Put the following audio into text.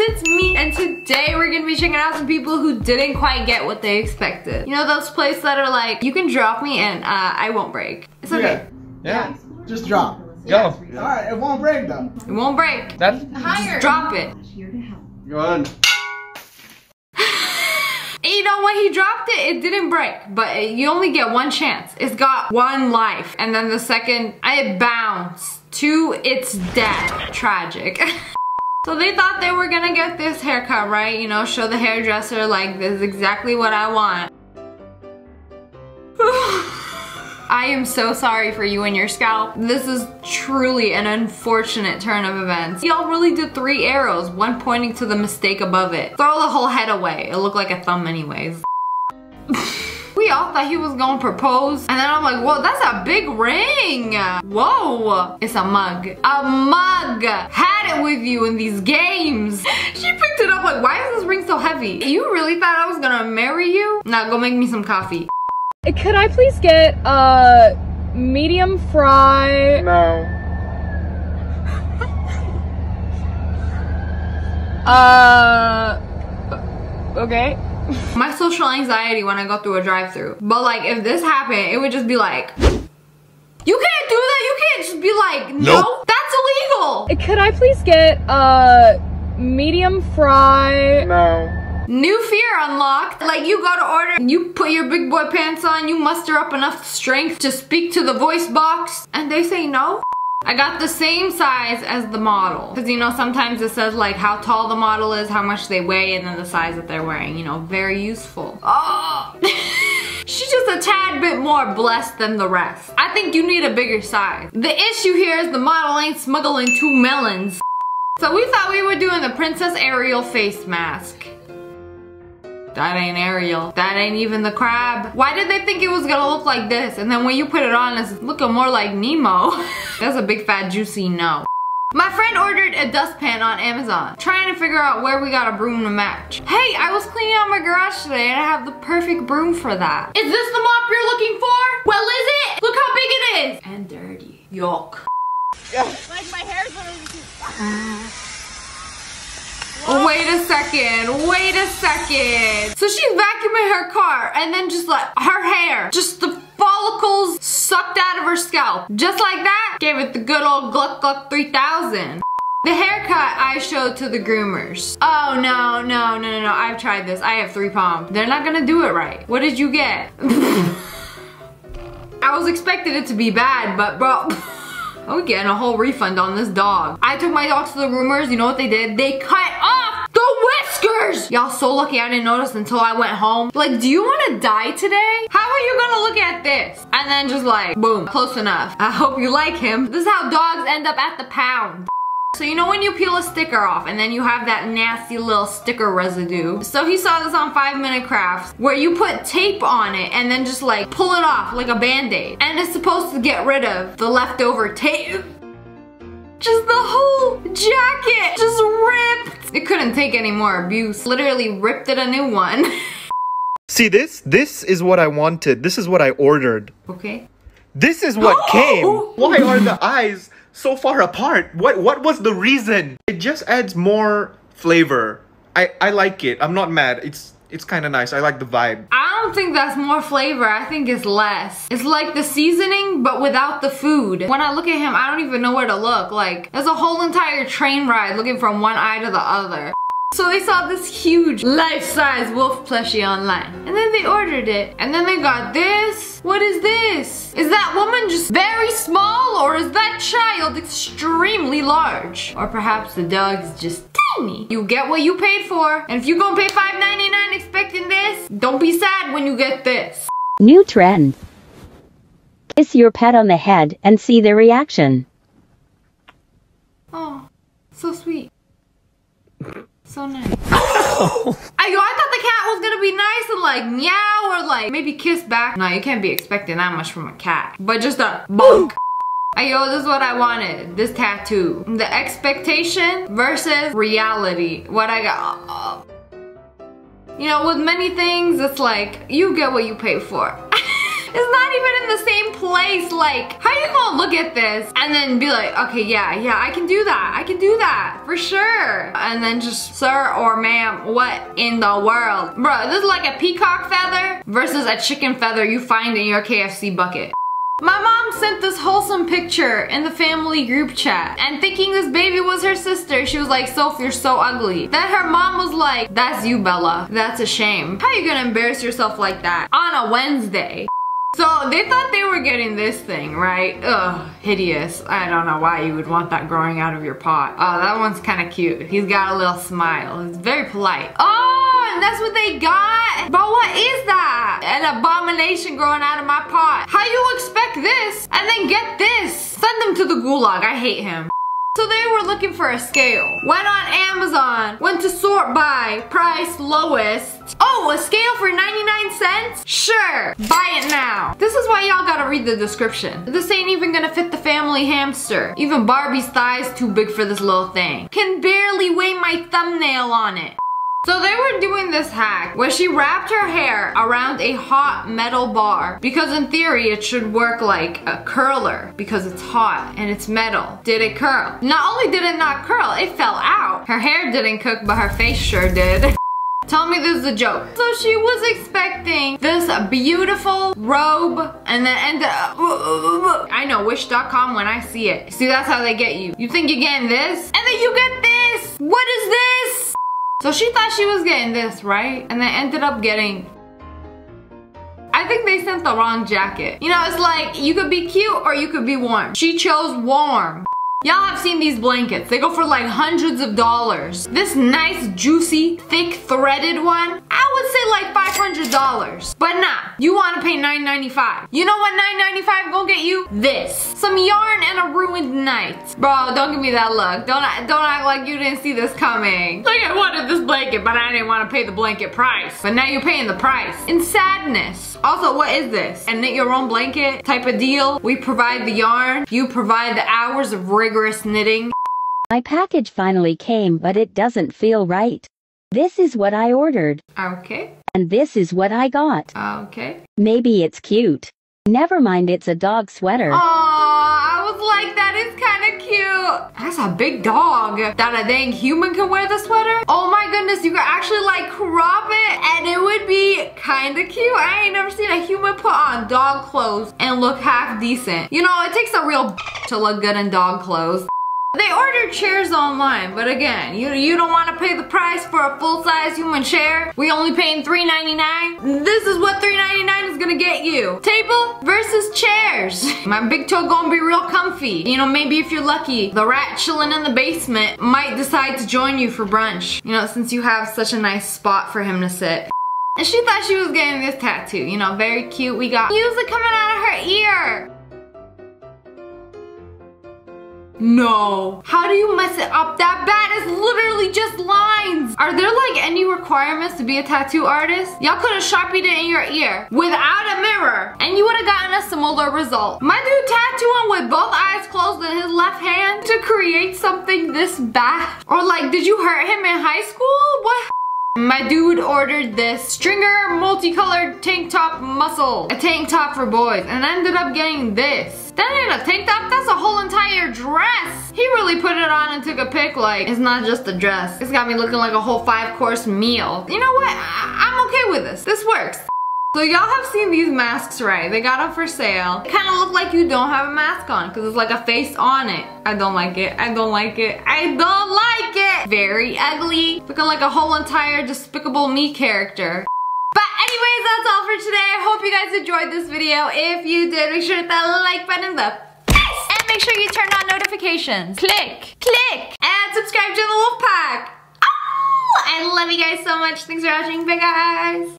it's me, and today we're gonna be checking out some people who didn't quite get what they expected. You know those places that are like, you can drop me and I won't break. It's okay. Yeah. Just drop. Go. Yeah. All right, it won't break though. It won't break. That's higher. Just drop it. Go on. And you know, when he dropped it, it didn't break, but you only get one chance. It's got one life, and then the second, it bounced to its death. Tragic. So they thought they were gonna get this haircut, right? You know, show the hairdresser, like, this is exactly what I want. I am so sorry for you and your scalp. This is truly an unfortunate turn of events. Y'all really did 3 arrows, one pointing to the mistake above it. Throw the whole head away. It looked like a thumb anyways. We all thought he was gonna propose. And then I'm like, whoa, that's a big ring. Whoa, it's a mug. A mug. Had it with you in these games. She picked it up like, why is this ring so heavy? You really thought I was gonna marry you? Now go make me some coffee. Could I please get a medium fry? No. Okay. My social anxiety when I go through a drive-thru. But like, if this happened, it would just be like, you can't do that. You can't just be like, no, nope. That's illegal. Could I please get a medium fry? No. New fear unlocked. Like, you go to order, you put your big boy pants on, you muster up enough strength to speak to the voice box, and they say no. I got the same size as the model. Because, you know, sometimes it says, like, how tall the model is, how much they weigh, and then the size that they're wearing. You know, very useful. Oh! She's just a tad bit more blessed than the rest. I think you need a bigger size. The issue here is the model ain't smuggling 2 melons. So we thought we were doing the Princess Ariel face mask. That ain't Ariel. That ain't even the crab. Why did they think it was gonna look like this? And then when you put it on, it's looking more like Nemo. That's a big fat juicy no. My friend ordered a dustpan on Amazon, trying to figure out where we got a broom to match. Hey, I was cleaning out my garage today and I have the perfect broom for that. Is this the mop you're looking for? Well, is it? Look how big it is. And dirty. Yuck. Like, my hair's literally... Wait a second, wait a second. So she's vacuuming her car and then just like her hair, just the follicles sucked out of her scalp. Just like that, gave it the good old Gluck Gluck 3000. The haircut I showed to the groomers. Oh no, no, no, no, no, I've tried this. I have 3 palms. They're not gonna do it right. What did you get? I was expecting it to be bad, but bro. I'm getting a whole refund on this dog. I took my dog to the groomers. You know what they did? They cut off the whiskers! Y'all so lucky I didn't notice until I went home. Like, do you wanna die today? How are you gonna look at this? And then just like, boom, close enough. I hope you like him. This is how dogs end up at the pound. So you know when you peel a sticker off and then you have that nasty little sticker residue? So he saw this on 5-Minute Crafts where you put tape on it and then just like pull it off like a band-aid. And it's supposed to get rid of the leftover tape. Just the whole jacket just ripped. It couldn't take any more abuse. Literally ripped it a new one. See this? This is what I wanted. This is what I ordered. Okay. This is what came. Why are the eyes so far apart? What was the reason? It just adds more flavor. I like it. I'm not mad. It's kind of nice. I like the vibe. I don't think that's more flavor. I think it's less. It's like the seasoning, but without the food. When I look at him, I don't even know where to look. Like, there's a whole entire train ride looking from one eye to the other. So they saw this huge life-size wolf plushie online. And then they ordered it. And then they got this. What is this? Is that woman just very small? Or is that child extremely large? Or perhaps the dog's just tiny. You get what you paid for. And if you're gonna pay $5.99 expecting this, don't be sad when you get this. New trend. Kiss your pet on the head and see their reaction. Oh, so sweet. So nice. I thought the cat was gonna be nice and like meow or like maybe kiss back. No, you can't be expecting that much from a cat. But just a bonk. Ayo, this is what I wanted. This tattoo. The expectation versus reality. What I got. You know, with many things, it's like you get what you pay for. It's not even in the same place. Like, how you gonna look at this and then be like, okay, yeah, I can do that. I can do that for sure. And then just, sir or ma'am, what in the world? Bro, this is like a peacock feather versus a chicken feather you find in your KFC bucket. My mom sent this wholesome picture in the family group chat, and thinking this baby was her sister, she was like, Soph, you're so ugly. Then her mom was like, that's you, Bella. That's a shame. How are you gonna embarrass yourself like that on a Wednesday? So they thought they were getting this thing, right? Ugh, hideous. I don't know why you would want that growing out of your pot. Oh, that one's kind of cute. He's got a little smile. It's very polite. Oh, and that's what they got? But what is that? An abomination growing out of my pot. How you expect this and then get this? Send him to the gulag. I hate him. So they were looking for a scale. Went on Amazon, went to sort by price lowest. Oh, a scale for 99 cents? Sure, buy it now. This is why y'all gotta read the description. This ain't even gonna fit the family hamster. Even Barbie's thigh's too big for this little thing. Can barely weigh my thumbnail on it. So they were doing this hack where she wrapped her hair around a hot metal bar because in theory it should work like a curler because it's hot and it's metal. Did it curl? Not only did it not curl, it fell out. Her hair didn't cook, but her face sure did. Tell me this is a joke. So she was expecting this beautiful robe and then ended up. I know, wish.com when I see it. See, that's how they get you. You think you're getting this? And then you get this! What is this? So she thought she was getting this, right? And they ended up getting, I think they sent the wrong jacket. You know, it's like, you could be cute or you could be warm. She chose warm. Y'all have seen these blankets. They go for like hundreds of dollars. This nice, juicy, thick, threaded one, I would say like $500. But nah, you wanna pay $9.95. You know what $9.95 gonna get you? This. Some yarn and a ruined night. Bro, don't give me that look. Don't act like you didn't see this coming. Like, I wanted this blanket, but I didn't wanna pay the blanket price. But now you're paying the price. In sadness. Also, what is this? A knit your own blanket type of deal? We provide the yarn, you provide the hours of rigorous knitting. My package finally came, but it doesn't feel right. This is what I ordered. Okay. And this is what I got. Okay. Maybe it's cute. Never mind, it's a dog sweater. Aww, I was like, that is kind of cute. That's a big dog. That a dang human can wear the sweater? Oh my goodness, you could actually like crop it and it would be kind of cute. I ain't never seen a human put on dog clothes and look half decent. You know, it takes a real to look good in dog clothes. They ordered chairs online, but again, you don't want to pay the price for a full-size human chair. We only paying $3.99. This is what $3.99 is gonna get you. Table versus chairs. My big toe gonna be real comfy. You know, maybe if you're lucky, the rat chilling in the basement might decide to join you for brunch. You know, since you have such a nice spot for him to sit. And she thought she was getting this tattoo. You know, very cute. We got music coming out of her ear. No. How do you mess it up that bad? It's literally just lines. Are there like any requirements to be a tattoo artist? Y'all could have sharpied it in your ear without a mirror and you would have gotten a similar result. My dude tattooing with both eyes closed in his left hand to create something this bad? Or like, did you hurt him in high school? What? My dude ordered this stringer multicolored tank top muscle. A tank top for boys and ended up getting this. That ain't a tank top, that's a whole entire dress. He really put it on and took a pic like, it's not just a dress. It's got me looking like a whole 5-course meal. You know what, I'm okay with this. This works. So y'all have seen these masks, right? They got them for sale. It kind of look like you don't have a mask on because it's like a face on it. I don't like it, I don't like it, I don't like it. Very ugly, looking like a whole entire Despicable Me character. But anyways, that's all for today. I hope you guys enjoyed this video. If you did, make sure to hit that like button in the face. And make sure you turn on notifications. Click, click, and subscribe to the Wolfpack. Oh, I love you guys so much. Thanks for watching. Bye guys.